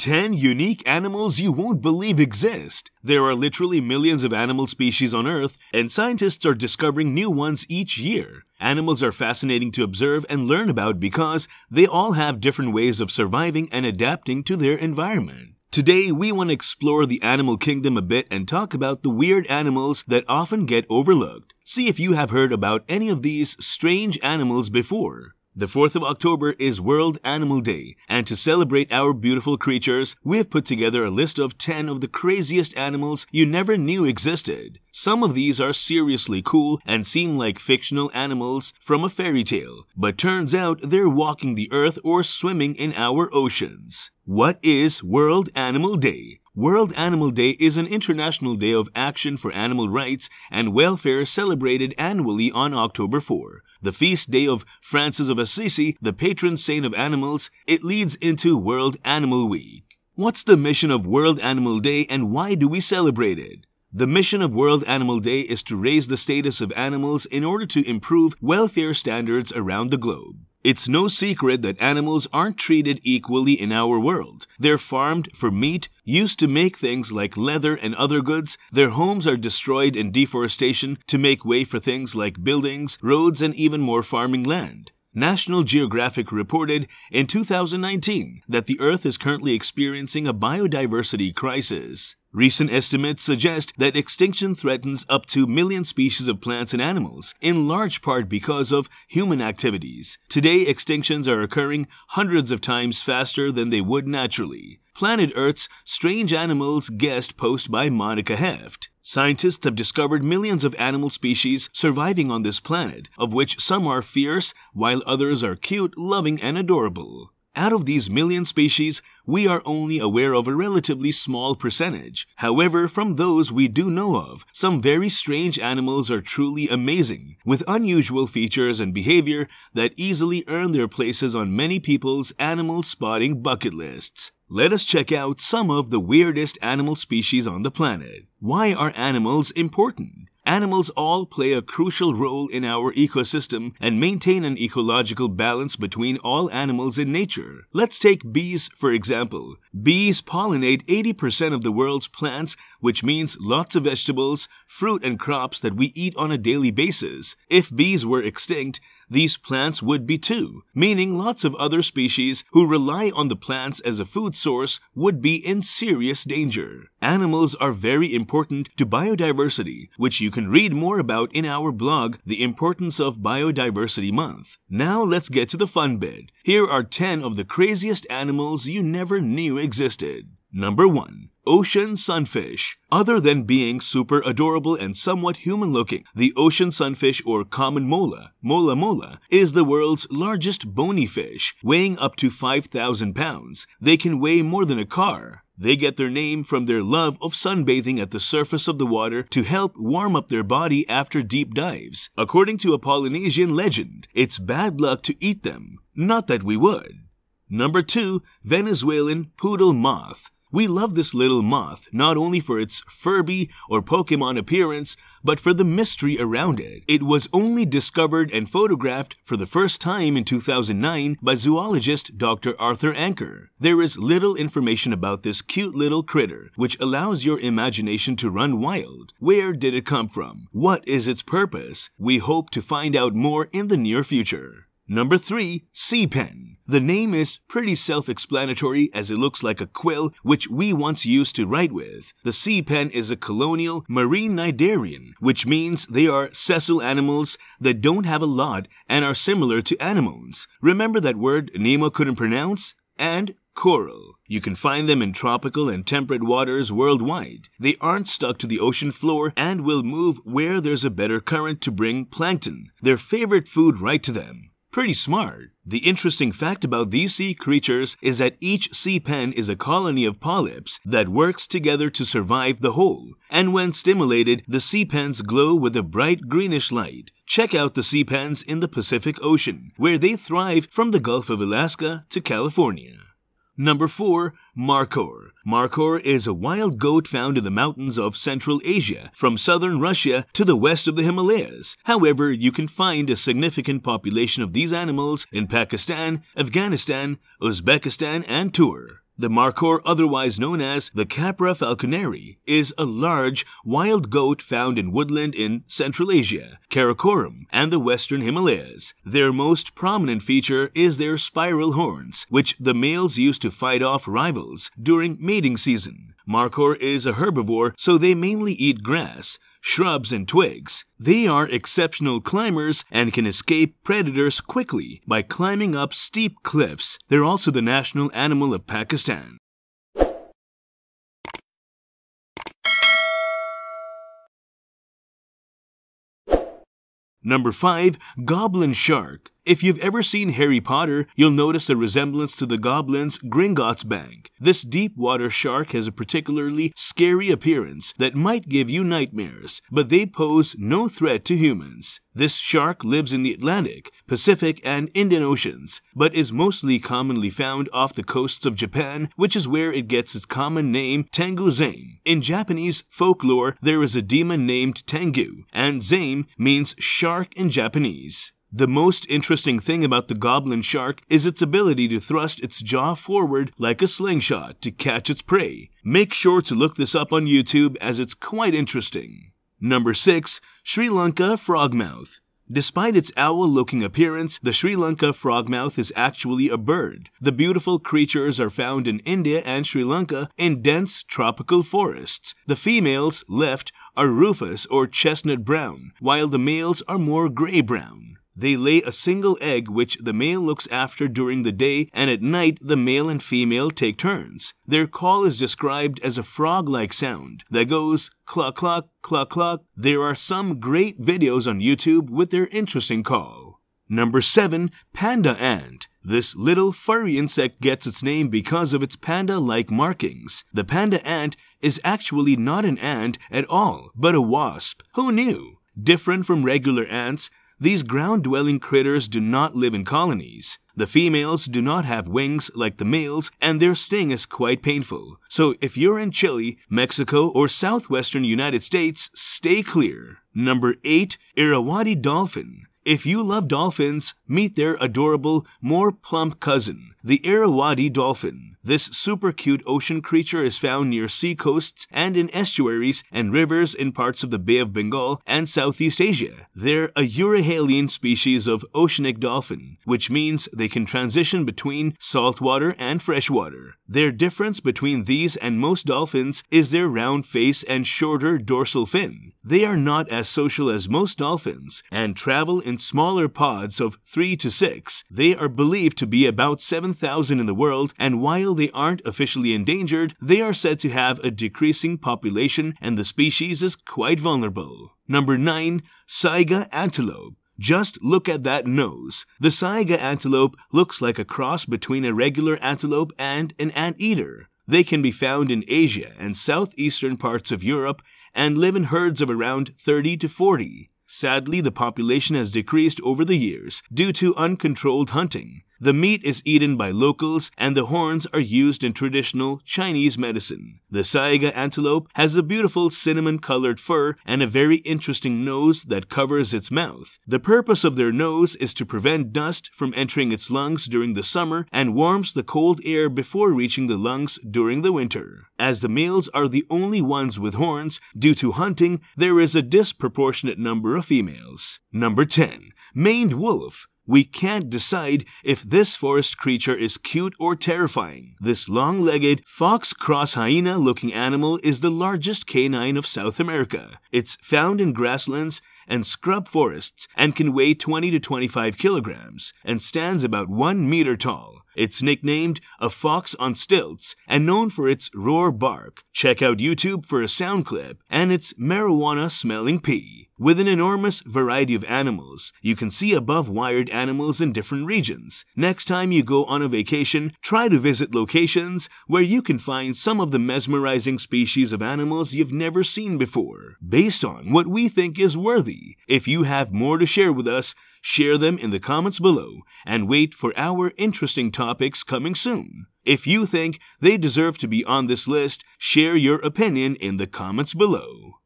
10 unique animals you won't believe exist. There are literally millions of animal species on Earth, and scientists are discovering new ones each year. Animals are fascinating to observe and learn about because they all have different ways of surviving and adapting to their environment. Today, we want to explore the animal kingdom a bit and talk about the weird animals that often get overlooked. See if you have heard about any of these strange animals before. The 4th of October is World Animal Day, and to celebrate our beautiful creatures, we have put together a list of 10 of the craziest animals you never knew existed. Some of these are seriously cool and seem like fictional animals from a fairy tale, but turns out they're walking the earth or swimming in our oceans. What is World Animal Day? World Animal Day is an international day of action for animal rights and welfare celebrated annually on October 4. The feast day of Francis of Assisi, the patron saint of animals, it leads into World Animal Week. What's the mission of World Animal Day and why do we celebrate it? The mission of World Animal Day is to raise the status of animals in order to improve welfare standards around the globe. It's no secret that animals aren't treated equally in our world. They're farmed for meat, used to make things like leather and other goods. Their homes are destroyed in deforestation to make way for things like buildings, roads, and even more farming land. National Geographic reported in 2019 that the Earth is currently experiencing a biodiversity crisis. Recent estimates suggest that extinction threatens up to a million species of plants and animals, in large part because of human activities. Today, extinctions are occurring hundreds of times faster than they would naturally. Planet Earth's Strange Animals guest post by Monica Heft. Scientists have discovered millions of animal species surviving on this planet, of which some are fierce, while others are cute, loving, and adorable. Out of these million species, we are only aware of a relatively small percentage. However, from those we do know of, some very strange animals are truly amazing, with unusual features and behavior that easily earn their places on many people's animal spotting bucket lists. Let us check out some of the weirdest animal species on the planet. Why are animals important? Animals all play a crucial role in our ecosystem and maintain an ecological balance between all animals in nature. Let's take bees, for example. Bees pollinate 80% of the world's plants, which means lots of vegetables, fruit, and crops that we eat on a daily basis. If bees were extinct, these plants would be too, meaning lots of other species who rely on the plants as a food source would be in serious danger. Animals are very important to biodiversity, which you can read more about in our blog, The Importance of Biodiversity Month. Now let's get to the fun bit. Here are 10 of the craziest animals you never knew existed. Number 1. Ocean sunfish. Other than being super adorable and somewhat human-looking, the ocean sunfish or common mola, Mola Mola, is the world's largest bony fish, weighing up to 5,000 pounds. They can weigh more than a car. They get their name from their love of sunbathing at the surface of the water to help warm up their body after deep dives. According to a Polynesian legend, it's bad luck to eat them. Not that we would. Number 2. Venezuelan poodle moth. We love this little moth not only for its Furby or Pokemon appearance, but for the mystery around it. It was only discovered and photographed for the first time in 2009 by zoologist Dr. Arthur Anker. There is little information about this cute little critter, which allows your imagination to run wild. Where did it come from? What is its purpose? We hope to find out more in the near future. Number 3. Sea pen. The name is pretty self-explanatory as it looks like a quill which we once used to write with. The sea pen is a colonial marine cnidarian, which means they are sessile animals that don't have a lot and are similar to anemones. Remember that word Nemo couldn't pronounce? And coral. You can find them in tropical and temperate waters worldwide. They aren't stuck to the ocean floor and will move where there's a better current to bring plankton, their favorite food, right to them. Pretty smart. The interesting fact about these sea creatures is that each sea pen is a colony of polyps that works together to survive the whole. And when stimulated, the sea pens glow with a bright greenish light. Check out the sea pens in the Pacific Ocean, where they thrive from the Gulf of Alaska to California. Number 4. Markhor. Markhor is a wild goat found in the mountains of Central Asia, from southern Russia to the west of the Himalayas. However, you can find a significant population of these animals in Pakistan, Afghanistan, Uzbekistan, and Tur. The markhor, otherwise known as the Capra falconeri, is a large, wild goat found in woodland in Central Asia, Karakoram, and the Western Himalayas. Their most prominent feature is their spiral horns, which the males use to fight off rivals during mating season. Markhor is a herbivore, so they mainly eat grass, shrubs, and twigs. They are exceptional climbers and can escape predators quickly by climbing up steep cliffs. They're also the national animal of Pakistan. Number 5. Goblin shark. If you've ever seen Harry Potter, you'll notice a resemblance to the goblins Gringotts Bank. This deep water shark has a particularly scary appearance that might give you nightmares, but they pose no threat to humans. This shark lives in the Atlantic, Pacific, and Indian Oceans, but is mostly commonly found off the coasts of Japan, which is where it gets its common name Tengu Zame. In Japanese folklore, there is a demon named Tengu, and Zame means shark in Japanese. The most interesting thing about the goblin shark is its ability to thrust its jaw forward like a slingshot to catch its prey. Make sure to look this up on YouTube as it's quite interesting. Number 6. Sri Lanka frogmouth. Despite its owl-looking appearance, the Sri Lanka frogmouth is actually a bird. The beautiful creatures are found in India and Sri Lanka in dense tropical forests. The females, left, are rufous or chestnut brown, while the males are more gray-brown. They lay a single egg which the male looks after during the day, and at night the male and female take turns. Their call is described as a frog-like sound that goes cluck, cluck, cluck, cluck. There are some great videos on YouTube with their interesting call. Number 7. Panda ant. This little furry insect gets its name because of its panda-like markings. The panda ant is actually not an ant at all, but a wasp. Who knew? Different from regular ants, these ground-dwelling critters do not live in colonies. The females do not have wings like the males, and their sting is quite painful. So if you're in Chile, Mexico, or southwestern United States, stay clear. Number 8. Irrawaddy dolphin. If you love dolphins, meet their adorable, more plump cousin, the Irrawaddy dolphin. This super cute ocean creature is found near seacoasts and in estuaries and rivers in parts of the Bay of Bengal and Southeast Asia. They're a Eurahalian species of oceanic dolphin, which means they can transition between saltwater and freshwater. Their difference between these and most dolphins is their round face and shorter dorsal fin. They are not as social as most dolphins and travel in smaller pods of 3 to 6. They are believed to be about 7,000 in the world, and while they aren't officially endangered, they are said to have a decreasing population and the species is quite vulnerable. Number 9. Saiga antelope. Just look at that nose. The saiga antelope looks like a cross between a regular antelope and an anteater. They can be found in Asia and southeastern parts of Europe and live in herds of around 30 to 40. Sadly, the population has decreased over the years due to uncontrolled hunting. The meat is eaten by locals, and the horns are used in traditional Chinese medicine. The saiga antelope has a beautiful cinnamon-colored fur and a very interesting nose that covers its mouth. The purpose of their nose is to prevent dust from entering its lungs during the summer and warms the cold air before reaching the lungs during the winter. As the males are the only ones with horns, due to hunting, there is a disproportionate number of females. Number 10. Maned wolf. We can't decide if this forest creature is cute or terrifying. This long-legged, fox-cross hyena-looking animal is the largest canine of South America. It's found in grasslands and scrub forests and can weigh 20 to 25 kilograms and stands about 1 meter tall. It's nicknamed a fox on stilts and known for its roar bark. Check out YouTube for a sound clip and its marijuana-smelling pee. With an enormous variety of animals, you can see above-wired animals in different regions. Next time you go on a vacation, try to visit locations where you can find some of the mesmerizing species of animals you've never seen before, based on what we think is worthy. If you have more to share with us, share them in the comments below and wait for our interesting topics coming soon. If you think they deserve to be on this list, share your opinion in the comments below.